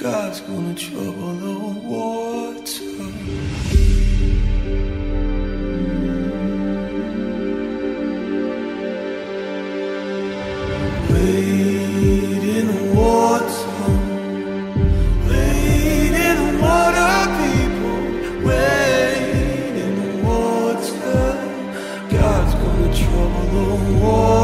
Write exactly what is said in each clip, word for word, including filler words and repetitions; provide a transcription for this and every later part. God's gonna trouble the water. Wade in the water, wade in the water, people, wade in the water. God's gonna trouble the water.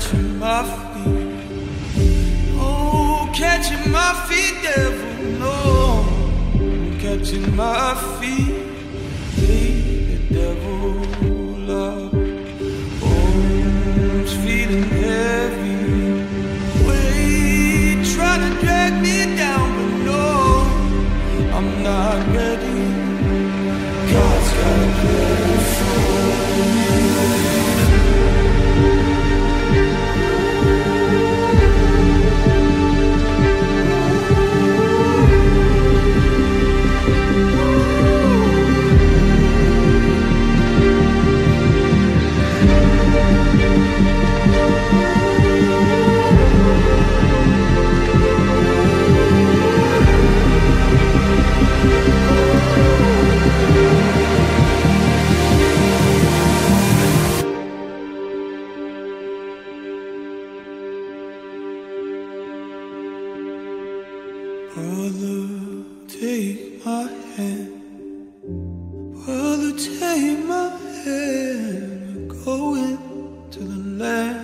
Catching my feet, oh, catching my feet, devil, no, catching my feet, leave the devil up, bones feeling heavy, weight trying to drag me down, but no, I'm not ready. God's got a plan for me. Brother, take my hand. Brother, take my hand. We're going to the land.